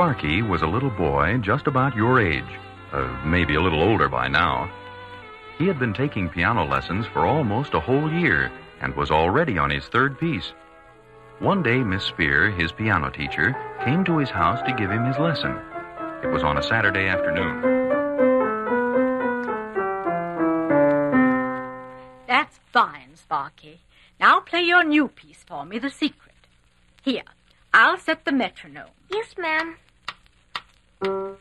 Sparky was a little boy just about your age, maybe a little older by now. He had been taking piano lessons for almost a whole year and was already on his third piece. One day, Miss Spear, his piano teacher, came to his house to give him his lesson. It was on a Saturday afternoon. That's fine, Sparky. Now play your new piece for me, The Secret. Here, I'll set the metronome. Yes, ma'am. No,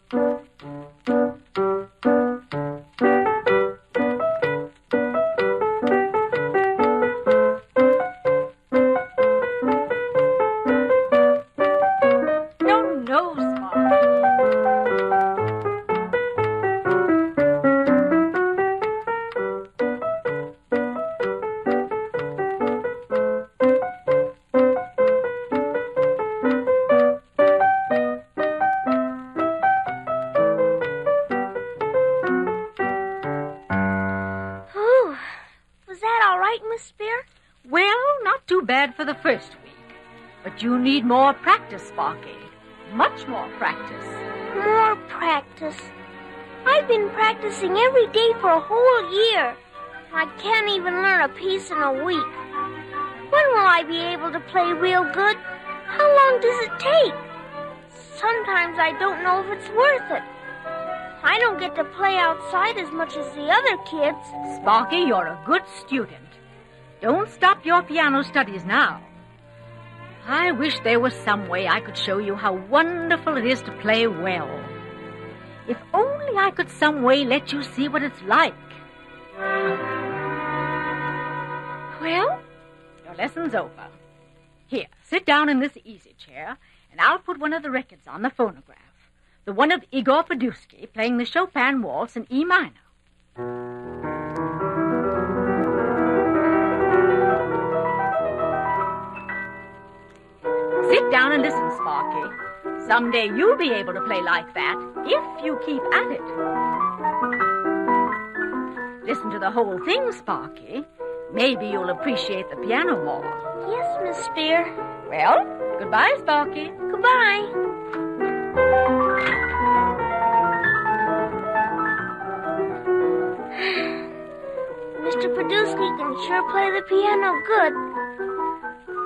Sparky. Was that all right, Miss Spear? Well, not too bad for the first week. But you need more practice, Sparky. Much more practice. More practice? I've been practicing every day for a whole year. I can't even learn a piece in a week. When will I be able to play real good? How long does it take? Sometimes I don't know if it's worth it. I don't get to play outside as much as the other kids. Sparky, you're a good student. Don't stop your piano studies now. I wish there was some way I could show you how wonderful it is to play well. If only I could some way let you see what it's like. Well, your lesson's over. Here, sit down in this easy chair, and I'll put one of the records on the phonograph. The one of Igor Padusky playing the Chopin waltz in E minor. Sit down and listen, Sparky. Someday you'll be able to play like that, if you keep at it. Listen to the whole thing, Sparky. Maybe you'll appreciate the piano more. Yes, Miss Spear. Well, goodbye, Sparky. Goodbye. Mr. Padusky can sure play the piano good.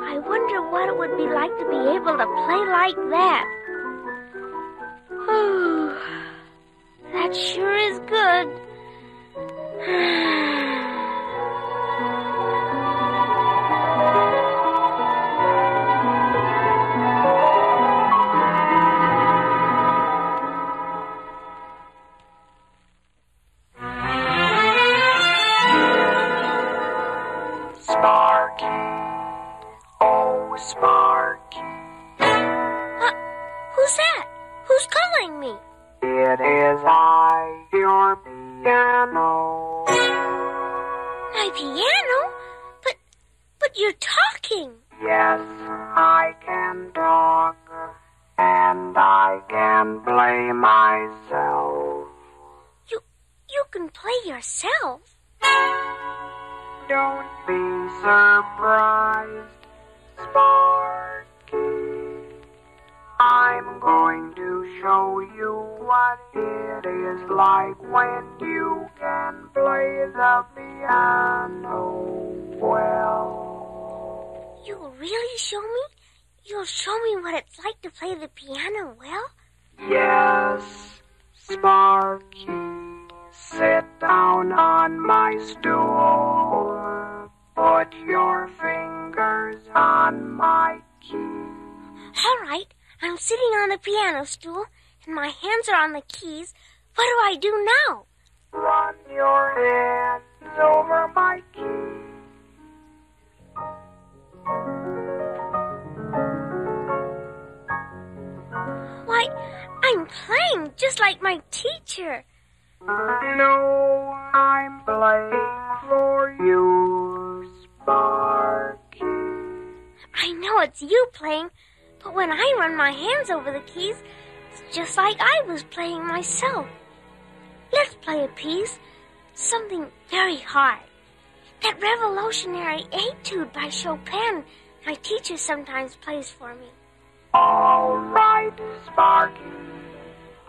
I wonder what it would be like to be able to play like that. Oh, that sure is good. Who's that? Who's calling me? It is I, your piano. My piano? But you're talking. Yes, I can talk, and I can play myself. You can play yourself? Don't be surprised, Sparky. I'm going to show you what it is like when you can play the piano well. You'll really show me? You'll show me what it's like to play the piano well? Yes, Sparky, sit down on my stool. Put your fingers on my keys. All right. I'm sitting on the piano stool, and my hands are on the keys. What do I do now? Run your hands over my keys. Why, I'm playing just like my teacher. No, I'm playing for you, Sparky. I know it's you playing. But when I run my hands over the keys, it's just like I was playing myself. Let's play a piece, something very hard. That revolutionary etude by Chopin my teacher sometimes plays for me. All right, Sparky,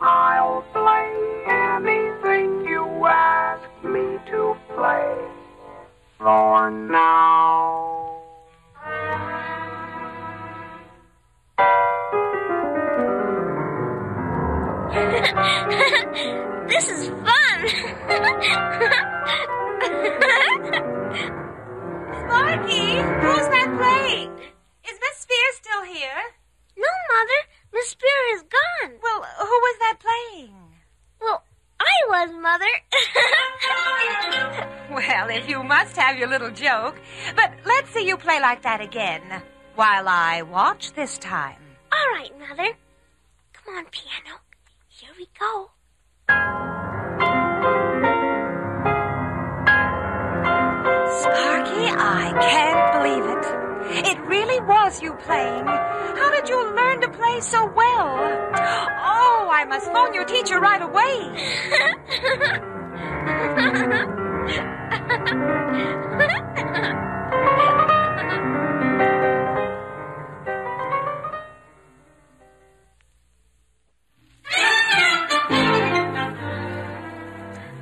I'll play anything you ask me to play for now. This is fun! Sparky, who's not playing? Is Miss Spear still here? No, Mother. Miss Spear is gone. Well, who was that playing? Well, I was, Mother. Well, if you must have your little joke. But let's see you play like that again, while I watch this time. All right, Mother. Come on, piano. Here we go. Sparky, I can't believe it. It really was you playing. How did you learn to play so well? Oh, I must phone your teacher right away.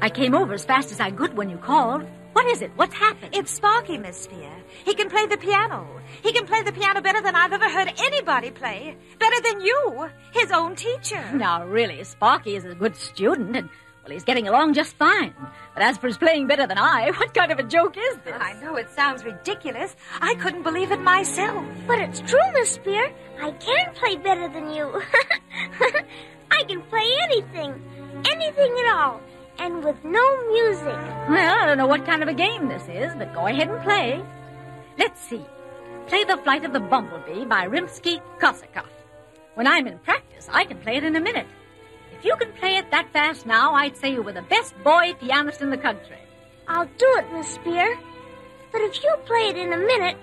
I came over as fast as I could when you called. What is it? What's happened? It's Sparky, Miss Spear. He can play the piano. He can play the piano better than I've ever heard anybody play. Better than you, his own teacher. Now, really, Sparky is a good student, and, well, he's getting along just fine. But as for his playing better than I, what kind of a joke is this? I know it sounds ridiculous. I couldn't believe it myself. But it's true, Miss Spear. I can play better than you. I can play anything. Anything at all. And with no music. Well, I don't know what kind of a game this is, but go ahead and play. Let's see. Play The Flight of the Bumblebee by Rimsky-Korsakov. When I'm in practice, I can play it in a minute. If you can play it that fast now, I'd say you were the best boy pianist in the country. I'll do it, Miss Spear. But if you play it in a minute,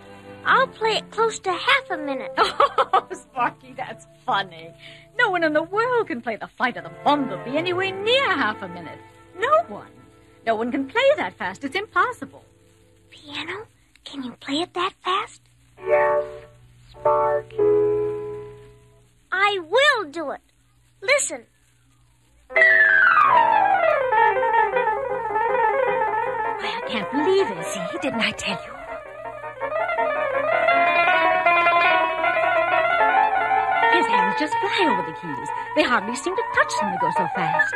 I'll play it close to half a minute. Oh, Sparky, that's funny. No one in the world can play The Flight of the Bumblebee anywhere near half a minute. No one. No one can play that fast. It's impossible. Piano, can you play it that fast? Yes, Sparky. I will do it. Listen. Why, I can't believe it, see? Didn't I tell you? His hands just fly over the keys. They hardly seem to touch them, they go so fast.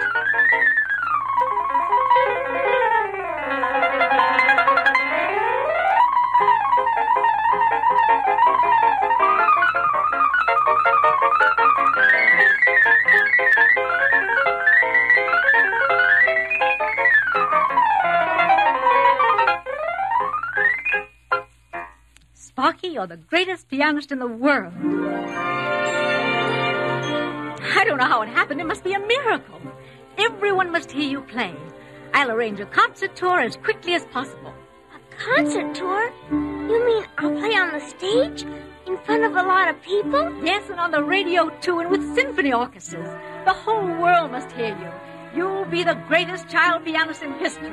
Sparky, you're the greatest pianist in the world. I don't know how it happened. It must be a miracle. Everyone must hear you play. I'll arrange a concert tour as quickly as possible. A concert tour? You mean I'll play on the stage? In front of a lot of people? Yes, and on the radio, too, and with symphony orchestras. The whole world must hear you. You'll be the greatest child pianist in history.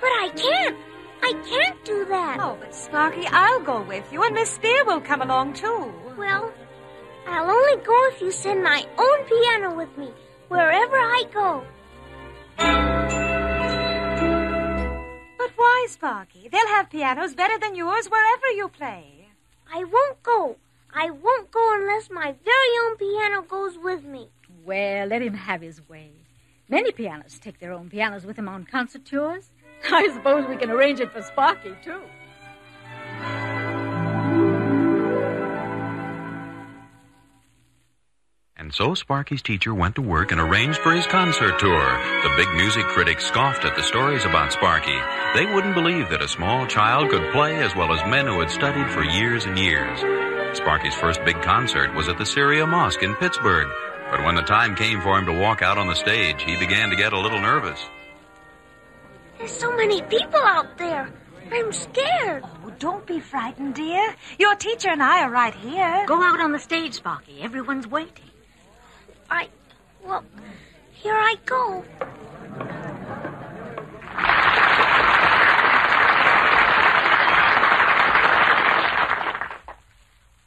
But I can't. I can't do that. Oh, but Sparky, I'll go with you, and Miss Spear will come along, too. Well, I'll only go if you send my own piano with me, wherever I go. But why, Sparky? They'll have pianos better than yours wherever you play. I won't go. I won't go unless my very own piano goes with me. Well, let him have his way. Many pianists take their own pianos with them on concert tours. I suppose we can arrange it for Sparky, too. And so Sparky's teacher went to work and arranged for his concert tour. The big music critics scoffed at the stories about Sparky. They wouldn't believe that a small child could play as well as men who had studied for years and years. Sparky's first big concert was at the Syria Mosque in Pittsburgh. But when the time came for him to walk out on the stage, he began to get a little nervous. There's so many people out there. I'm scared. Oh, don't be frightened, dear. Your teacher and I are right here. Go out on the stage, Sparky. Everyone's waiting. Well, here I go.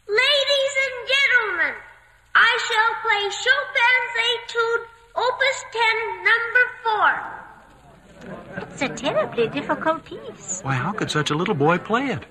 Ladies and gentlemen, incredibly difficult piece. Why, how could such a little boy play it?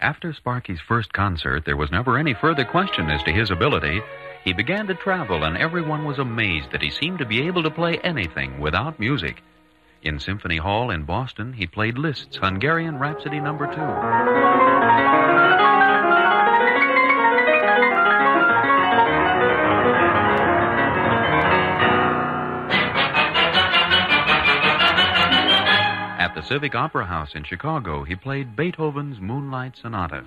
After Sparky's first concert, there was never any further question as to his ability. He began to travel, and everyone was amazed that he seemed to be able to play anything without music. In Symphony Hall in Boston, he played Liszt's Hungarian Rhapsody No. 2. At the Civic Opera House in Chicago, he played Beethoven's Moonlight Sonata.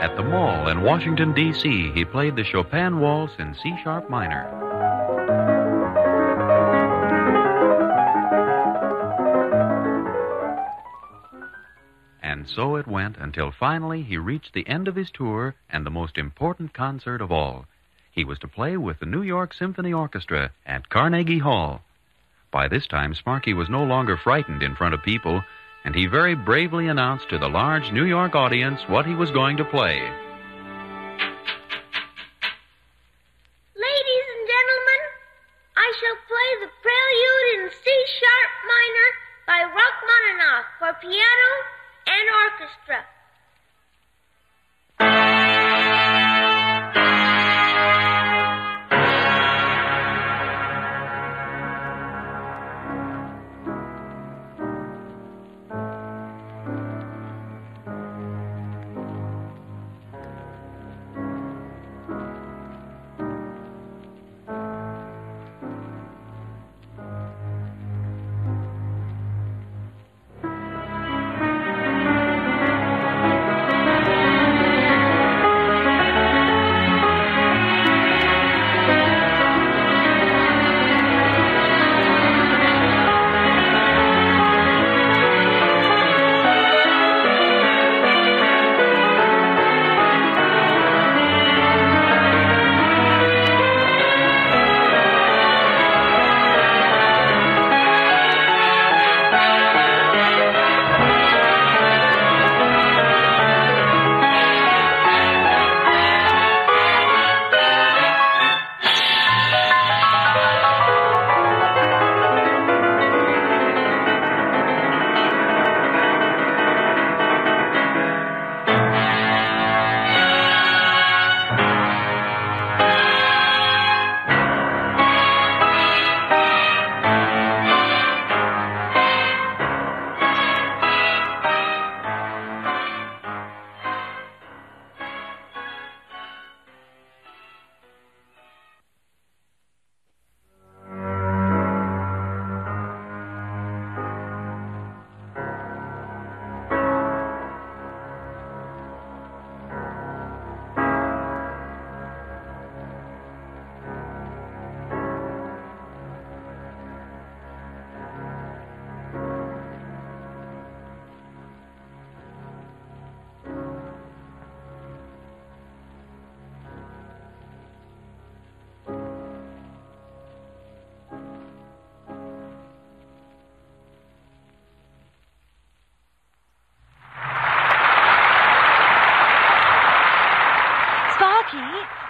At the Mall in Washington, D.C., he played the Chopin Waltz in C-sharp minor. And so it went until finally he reached the end of his tour and the most important concert of all. He was to play with the New York Symphony Orchestra at Carnegie Hall. By this time, Sparky was no longer frightened in front of people, and he very bravely announced to the large New York audience what he was going to play. Ladies and gentlemen, I shall play the Prelude in C-sharp minor by Rachmaninoff for piano and orchestra.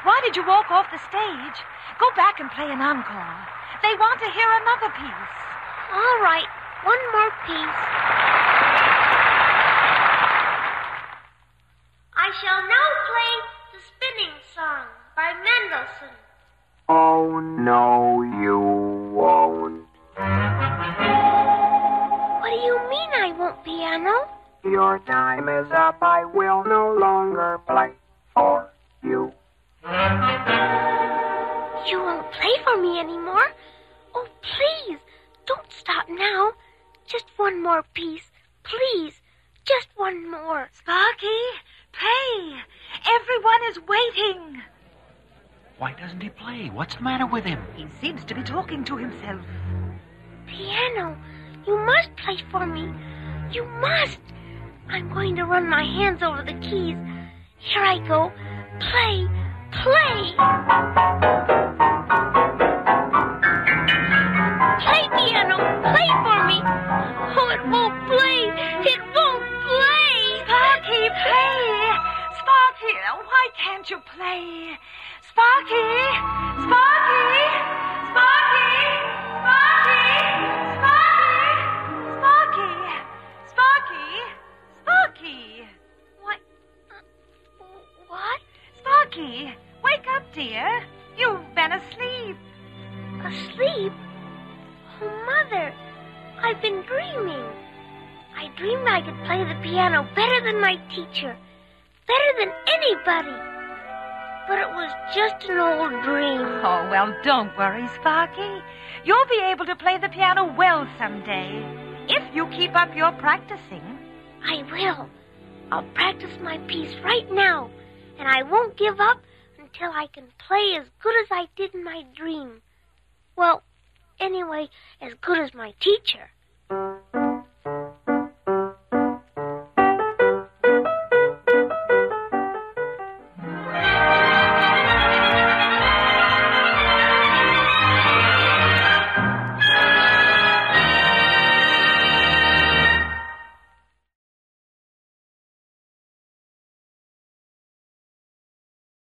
Why did you walk off the stage? Go back and play an encore. They want to hear another piece. All right, one more piece. I shall now play the Spinning Song by Mendelssohn. Oh, no, you won't. What do you mean I won't, piano? Your time is up. I will no longer play for you. You won't play for me anymore? Oh, please, don't stop now. Just one more piece, please. Just one more. Sparky, play. Everyone is waiting. Why doesn't he play? What's the matter with him? He seems to be talking to himself. Piano, you must play for me. You must. I'm going to run my hands over the keys. Here I go. Play, play. Play, piano, play for me. Oh, it won't play. It won't play. Sparky, play. Sparky, why can't you play? Sparky! Sparky! Sparky! Sparky! Sparky! Sparky! Sparky! Sparky! What? What? Sparky, wake up, dear. You've been asleep. Asleep? Oh, Mother, I've been dreaming. I dreamed I could play the piano better than my teacher, better than anybody. But it was just an old dream. Oh, well, don't worry, Sparky. You'll be able to play the piano well someday, if you keep up your practicing. I will. I'll practice my piece right now, and I won't give up until I can play as good as I did in my dream. Well, anyway, as good as my teacher.